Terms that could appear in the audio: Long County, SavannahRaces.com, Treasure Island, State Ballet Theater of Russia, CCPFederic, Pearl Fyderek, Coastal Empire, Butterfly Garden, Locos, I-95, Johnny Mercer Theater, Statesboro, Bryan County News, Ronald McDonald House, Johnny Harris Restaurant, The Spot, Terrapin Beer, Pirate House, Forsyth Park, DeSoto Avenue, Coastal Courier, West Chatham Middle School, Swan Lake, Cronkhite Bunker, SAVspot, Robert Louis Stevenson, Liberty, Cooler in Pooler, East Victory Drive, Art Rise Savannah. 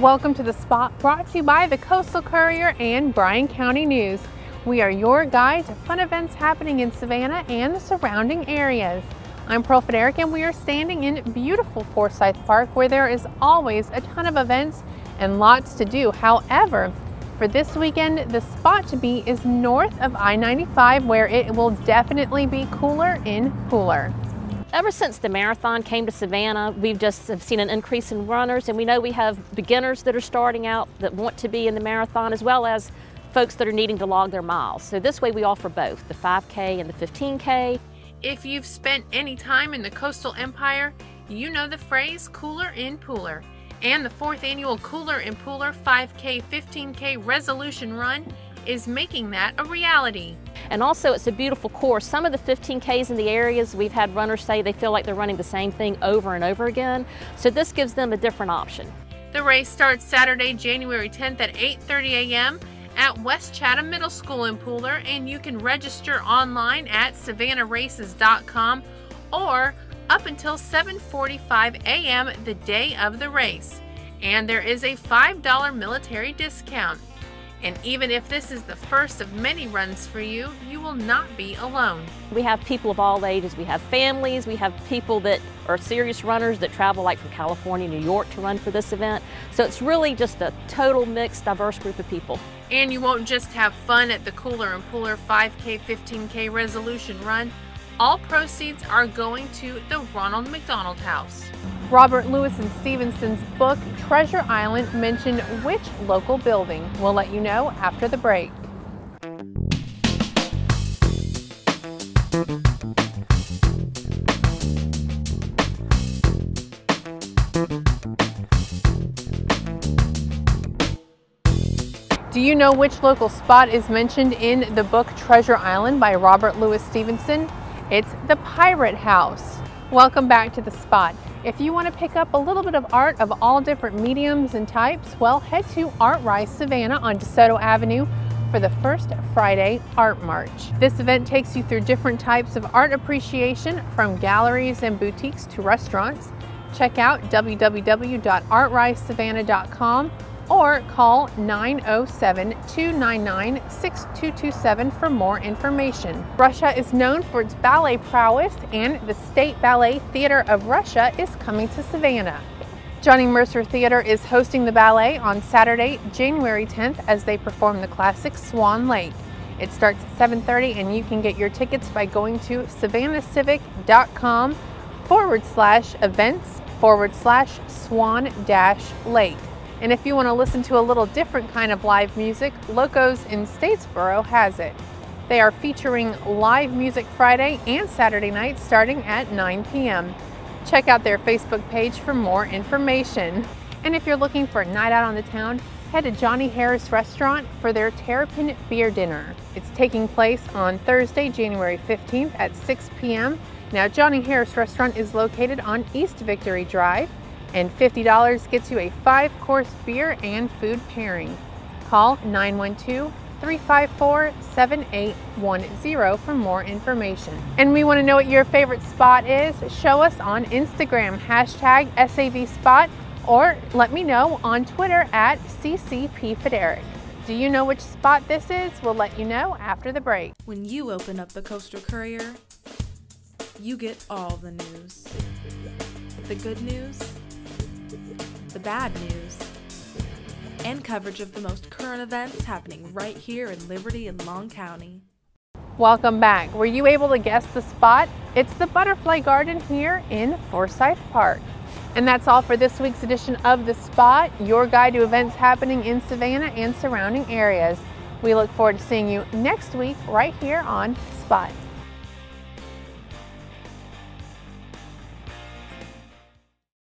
Welcome to The Spot, brought to you by the Coastal Courier and Bryan County News. We are your guide to fun events happening in Savannah and the surrounding areas. I'm Pearl Fyderek, and we are standing in beautiful Forsyth Park, where there is always a ton of events and lots to do. However, for this weekend, the spot to be is north of I-95, where it will definitely be cooler in Pooler. Ever since the marathon came to Savannah, we've just seen an increase in runners, and we know we have beginners that are starting out that want to be in the marathon, as well as folks that are needing to log their miles. So this way we offer both the 5K and the 15K. If you've spent any time in the Coastal Empire, you know the phrase cooler in Pooler. And the 4th annual Cooler in Pooler 5K, 15K resolution run is making that a reality. And also, it's a beautiful course. Some of the 15Ks in the areas, we've had runners say they feel like they're running the same thing over and over again. So this gives them a different option. The race starts Saturday, January 10th at 8:30 a.m. at West Chatham Middle School in Pooler, and you can register online at SavannahRaces.com or up until 7:45 a.m. the day of the race. And there is a $5 military discount. And even if this is the first of many runs for you, you will not be alone. We have people of all ages. We have families. We have people that are serious runners that travel like from California, New York to run for this event. So it's really just a total mixed, diverse group of people. And you won't just have fun at the Cooler in Pooler 5K, 15K resolution run. All proceeds are going to the Ronald McDonald House. Robert Louis and Stevenson's book, Treasure Island, mentioned which local building? We'll let you know after the break. Do you know which local spot is mentioned in the book Treasure Island by Robert Louis Stevenson? It's the Pirate House. Welcome back to The Spot. If you want to pick up a little bit of art of all different mediums and types, well, head to Art Rise Savannah on DeSoto Avenue for the first Friday Art March. This event takes you through different types of art appreciation, from galleries and boutiques to restaurants. Check out www.artrisesavannah.com or call 907-299-6227 for more information. Russia is known for its ballet prowess, and the State Ballet Theater of Russia is coming to Savannah. Johnny Mercer Theater is hosting the ballet on Saturday, January 10th, as they perform the classic Swan Lake. It starts at 7:30, and you can get your tickets by going to savannahcivic.com/events/swan-lake. And if you want to listen to a little different kind of live music, Locos in Statesboro has it. They are featuring live music Friday and Saturday nights starting at 9 p.m. Check out their Facebook page for more information. And if you're looking for a night out on the town, head to Johnny Harris Restaurant for their Terrapin Beer dinner. It's taking place on Thursday, January 15th at 6 p.m. Now, Johnny Harris Restaurant is located on East Victory Drive, and $50 gets you a 5-course beer and food pairing. Call 912-354-7810 for more information. And we want to know what your favorite spot is. Show us on Instagram, #SAVspot, or let me know on Twitter at CCPFederic. Do you know which spot this is? We'll let you know after the break. When you open up the Coastal Courier, you get all the news. The good news, the bad news, and coverage of the most current events happening right here in Liberty and Long County. Welcome back. Were you able to guess the spot? It's the Butterfly Garden here in Forsyth Park. And that's all for this week's edition of The Spot, your guide to events happening in Savannah and surrounding areas. We look forward to seeing you next week right here on Spot.